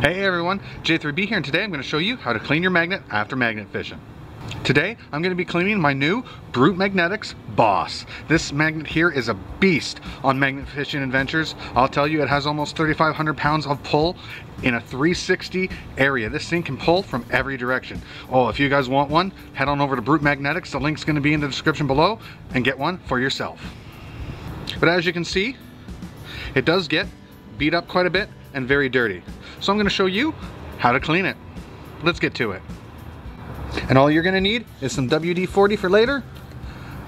Hey everyone, J3B here, and today I'm going to show you how to clean your magnet after magnet fishing. Today I'm going to be cleaning my new Brute Magnetics Boss. This magnet here is a beast on magnet fishing adventures. I'll tell you, it has almost 3,500 pounds of pull in a 360 area. This thing can pull from every direction. Oh, if you guys want one, head on over to Brute Magnetics. The link's going to be in the description below, and get one for yourself. But as you can see, it does get beat up quite a bit and very dirty. So I'm going to show you how to clean it. Let's get to it. And all you're going to need is some WD-40 for later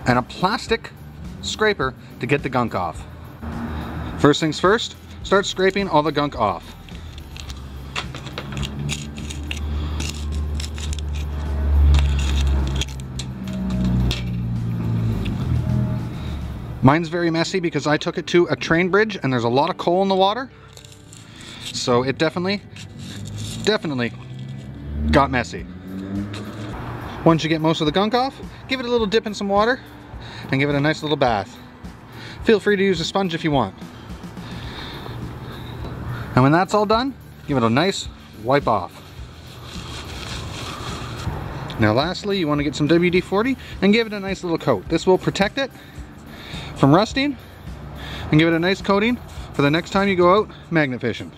and a plastic scraper to get the gunk off. First things first, start scraping all the gunk off. Mine's very messy because I took it to a train bridge and there's a lot of coal in the water. So it definitely got messy. Once you get most of the gunk off, give it a little dip in some water and give it a nice little bath. Feel free to use a sponge if you want. And when that's all done, give it a nice wipe off. Now lastly, you want to get some WD-40 and give it a nice little coat. This will protect it from rusting and give it a nice coating for the next time you go out magnet fishing.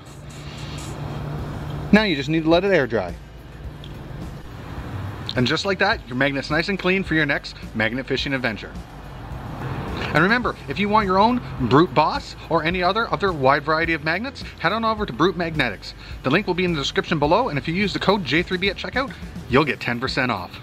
Now you just need to let it air dry. And just like that, your magnet's nice and clean for your next magnet fishing adventure. And remember, if you want your own Brute Boss or any other wide variety of magnets, head on over to Brute Magnetics. The link will be in the description below, and if you use the code J3B at checkout, you'll get 10% off.